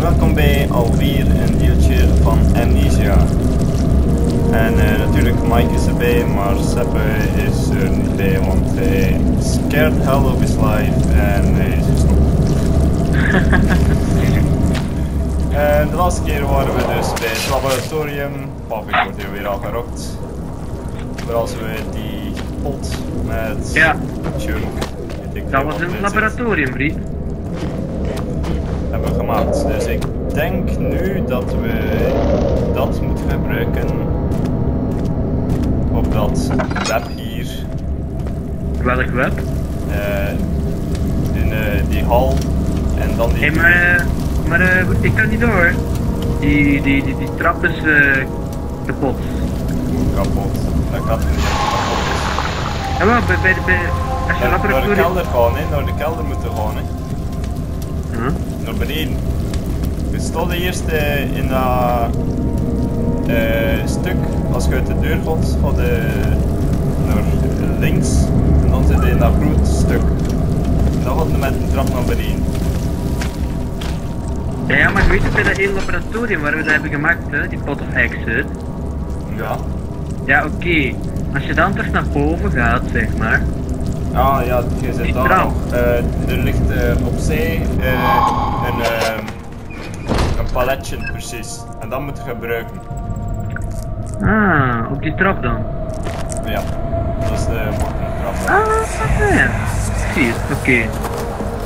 en welkom bij alweer een deeltje van Amnesia. En natuurlijk Mike is erbij, maar Seppe is er niet bij, want hij is scared hell of his life en hij is gestopt. En de laatste keer waren we dus bij het laboratorium. Papik wordt hier weer al gerokt. Vooral we die pot met... Ja. Chunk, dat was een laboratorium, Riet. Hebben we gemaakt. Dus ik denk nu dat we dat moeten gebruiken op dat web hier. Welk web? Die hal en dan die... Hé, hey, maar ik kan niet door. Die trap is kapot. Kapot? Dat kan niet kapot is. Ja, maar bij als je laboratorium... Naar de kelder gaan, hè. Naar de kelder moeten gaan, hè. Naar beneden. We stonden eerst in dat stuk, als je uit de deur gaat, gaat naar links en dan zit je in dat groot stuk. En dan gaat je met de trap naar beneden. Ja, maar je weet het bij dat hele laboratorium waar we dat hebben gemaakt, hè, die pot of exit. Ja. Ja, oké. Als je dan terug naar boven gaat, zeg maar. Ah ja, je zit daar nog. Er ligt opzij een paletje precies. En dat moet je gebruiken. Ah, op die trap dan? Ja, dat is de trap. Dan. Ah, ja. Precies, oké.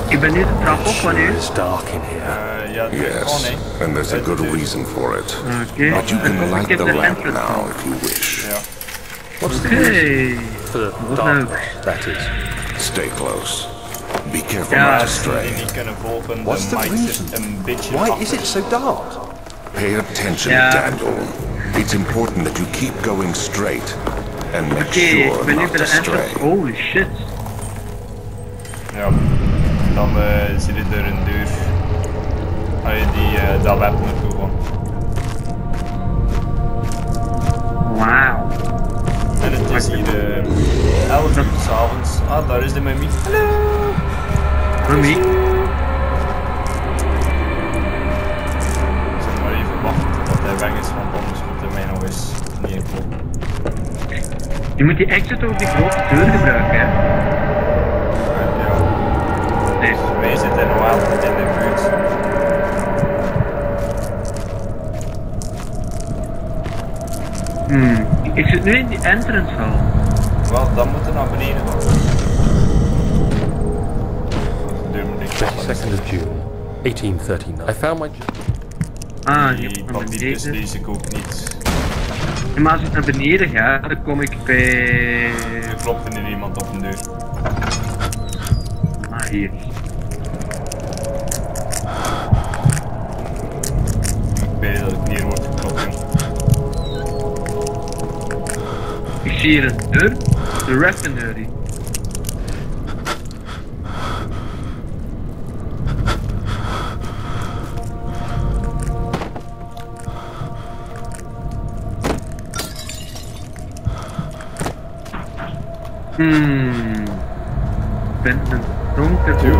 Ik ben nu de trap op wanneer? Ja, yes, and there's a good reason for it. Okay. But you can light the lamp now if you wish. Yeah. What's the reason for the darkness? That is. Stay close. Be careful not to stray. What's the reason? Why is it so dark? Pay attention, Daniel. It's important that you keep going straight and make sure not to stray. Holy shit. Ja, dan zit er een deur. Dat web moet doen. Wauw. En het is hier 11 uur 's avonds. Ah, daar is de mummy. Hallo! Mummy? Zeg maar even wachten tot hij weg is, want anders moet hij mij nog eens neerkomen. Je moet die exit over die grote deur gebruiken, hè? Ja. Dus wij zitten nog altijd in de buurt. Ik zit nu in die entrance hall. Wel, dan moet er naar beneden gaan. 22nd of June, 1839. I found my... Die bandjes lees ik ook niet. Ja, maar als ik naar beneden ga, dan kom ik bij... Er klopt er nu iemand op de deur. Ah, hier. Ik weet dat het neer wordt geklopt. Ik zie hier een deur, de refinery. Ik ben een dronken dude.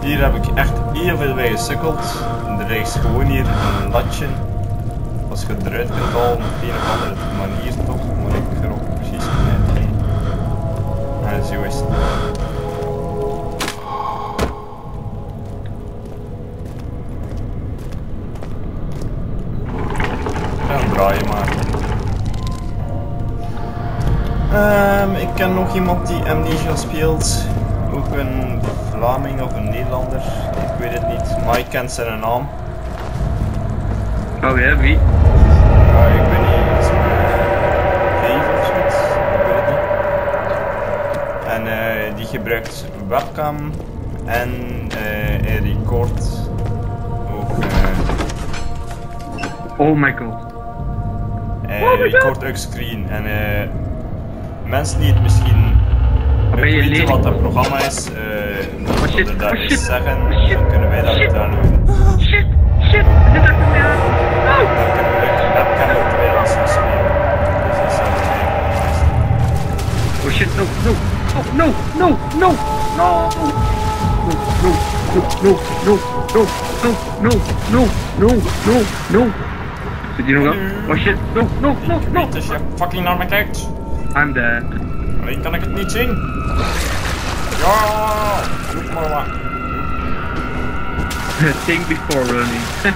Hier heb ik echt heel veel bij gesukkeld. Er ligt gewoon hier een latje. Als je eruit kunt halen op een of andere manier toch, maar ik er ook precies niet in. En zo is het. Dan draai je maar. Ik ken nog iemand die Amnesia speelt. Ook een Vlaming of een Nederlander, ik weet het niet. Mike kent zijn naam. Oh ja, wie? Ja, ik weet niet, is het of zoiets? Ik weet het niet. En die gebruikt webcam en hij record ook. Oh my god. Hij record ook screen en mensen die het misschien weet je wat dat programma is, dat we er daar iets zeggen, dan kunnen wij dat downloaden. Shit, dit is echt een webcam. No. Zit die nog op? Oh shit, no. Als je fucking naar me kijkt. I'm dead. Alleen kan ik het niet zien. Ja, doe het maar wat. Think before running. Zit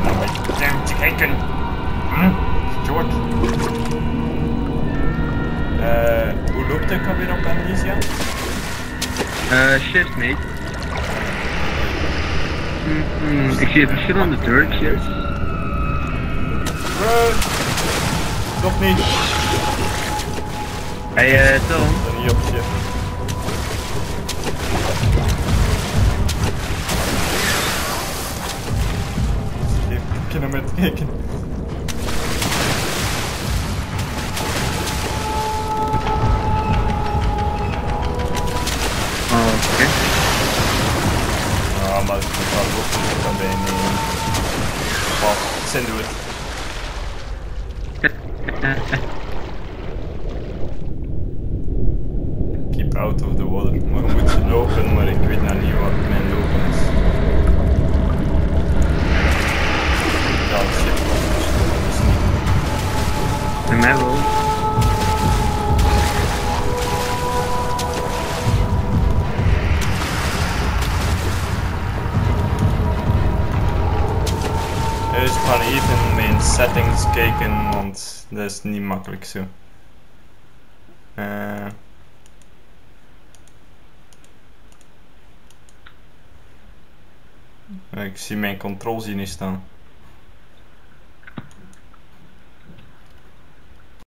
je nog een beetje te kijken? Hm? George. Hoe loopt ik alweer op Amnesia? Shift, mate. Ik zie verschillende turrets hier. Nog niet. Hey, Tom. Niet op shift. Even kunnen met kijken. Maar ik ga het ook dan ben je niet. Wow, zin doe het. Keep out of the water. Maar we moeten lopen, maar ik weet nou niet wat mijn lopen is. Ja, dat shit was dus niet. De mellow. Dus ik ga even mijn settings kijken, want dat is niet makkelijk zo. Ik zie mijn controls hier niet staan.